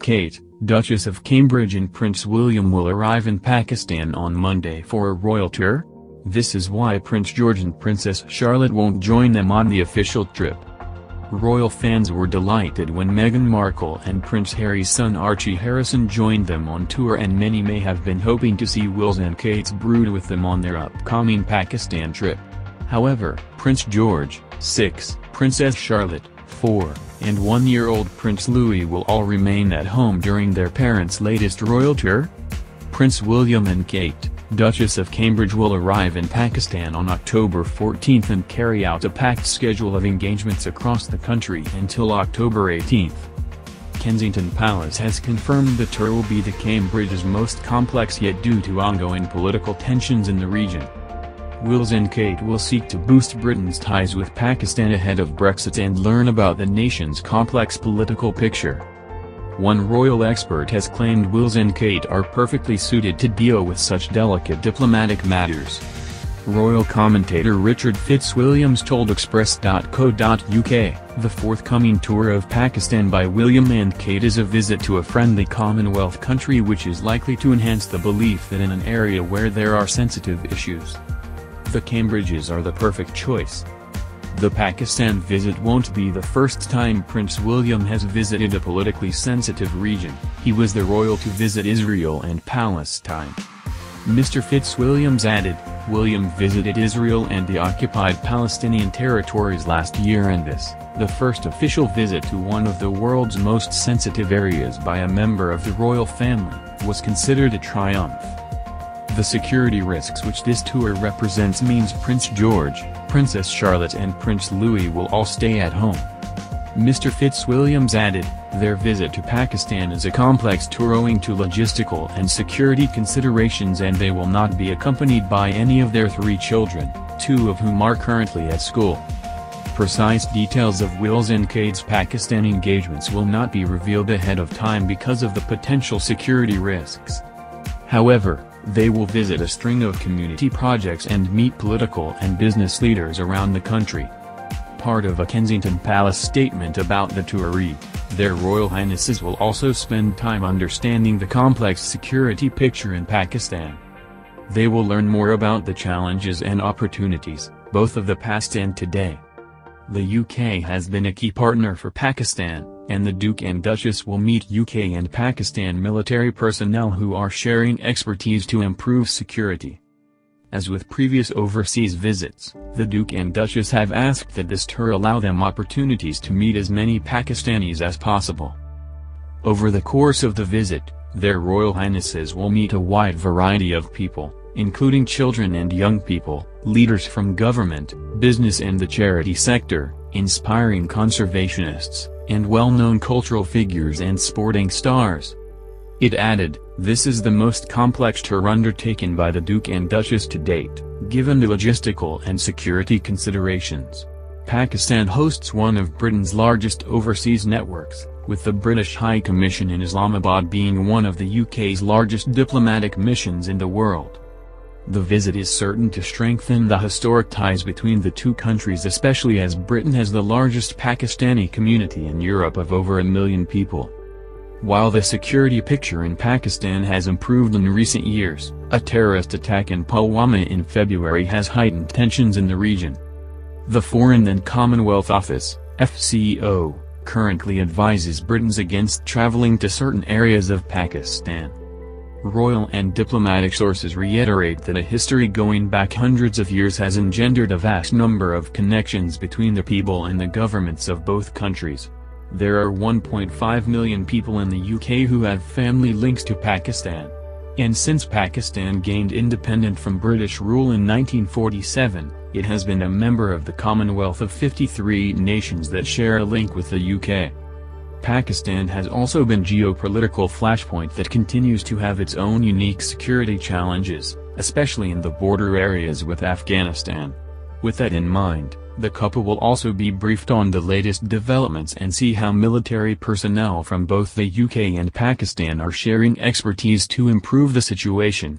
Kate, Duchess of Cambridge and Prince William will arrive in Pakistan on Monday for a royal tour. This is why Prince George and Princess Charlotte won't join them on the official trip. Royal fans were delighted when Meghan Markle and Prince Harry's son Archie Harrison joined them on tour, and many may have been hoping to see Will's and Kate's brood with them on their upcoming Pakistan trip. However, Prince George, 6, Princess Charlotte, 4, and 1-year-old Prince Louis will all remain at home during their parents' latest royal tour. Prince William and Kate, Duchess of Cambridge, will arrive in Pakistan on October 14 and carry out a packed schedule of engagements across the country until October 18. Kensington Palace has confirmed the tour will be the Cambridge's most complex yet due to ongoing political tensions in the region. Wills and Kate will seek to boost Britain's ties with Pakistan ahead of Brexit and learn about the nation's complex political picture. One royal expert has claimed Wills and Kate are perfectly suited to deal with such delicate diplomatic matters. Royal commentator Richard Fitzwilliams told Express.co.uk, "The forthcoming tour of Pakistan by William and Kate is a visit to a friendly Commonwealth country, which is likely to enhance the belief that in an area where there are sensitive issues, the Cambridges are the perfect choice." The Pakistan visit won't be the first time Prince William has visited a politically sensitive region. He was the royal to visit Israel and Palestine. Mr. Fitzwilliams added, "William visited Israel and the occupied Palestinian territories last year, and this, the first official visit to one of the world's most sensitive areas by a member of the royal family, was considered a triumph." The security risks which this tour represents means Prince George, Princess Charlotte and Prince Louis will all stay at home. Mr. Fitzwilliams added, "Their visit to Pakistan is a complex tour owing to logistical and security considerations, and they will not be accompanied by any of their 3 children, 2 of whom are currently at school." Precise details of Will's and Kate's Pakistan engagements will not be revealed ahead of time because of the potential security risks. However, they will visit a string of community projects and meet political and business leaders around the country. Part of a Kensington Palace statement about the tour read, "Their Royal Highnesses will also spend time understanding the complex security picture in Pakistan. They will learn more about the challenges and opportunities, both of the past and today." The UK has been a key partner for Pakistan, and the Duke and Duchess will meet UK and Pakistan military personnel who are sharing expertise to improve security. As with previous overseas visits, the Duke and Duchess have asked that this tour allow them opportunities to meet as many Pakistanis as possible. Over the course of the visit, their Royal Highnesses will meet a wide variety of people, including children and young people, leaders from government, business and the charity sector, inspiring conservationists, and well-known cultural figures and sporting stars. It added, "This is the most complex tour undertaken by the Duke and Duchess to date, given the logistical and security considerations." Pakistan hosts one of Britain's largest overseas networks, with the British High Commission in Islamabad being one of the UK's largest diplomatic missions in the world. The visit is certain to strengthen the historic ties between the 2 countries, especially as Britain has the largest Pakistani community in Europe of over 1 million people. While the security picture in Pakistan has improved in recent years, a terrorist attack in Pulwama in February has heightened tensions in the region. The Foreign and Commonwealth Office (FCO) currently advises Britons against traveling to certain areas of Pakistan. Royal and diplomatic sources reiterate that a history going back hundreds of years has engendered a vast number of connections between the people and the governments of both countries. There are 1.5 million people in the UK who have family links to Pakistan. And since Pakistan gained independence from British rule in 1947, it has been a member of the Commonwealth of 53 nations that share a link with the UK. Pakistan has also been a geopolitical flashpoint that continues to have its own unique security challenges, especially in the border areas with Afghanistan. With that in mind, the couple will also be briefed on the latest developments and see how military personnel from both the UK and Pakistan are sharing expertise to improve the situation.